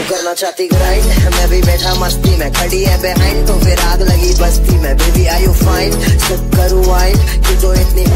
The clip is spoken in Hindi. तू करना चाहती ग्राइंड, मैं भी बैठा मस्ती में, खड़ी है बिहाइंड तो फिर आग लगी बस्ती में। बेबी आर यू फाइन, सब करूँ वाइन, तू तो इतनी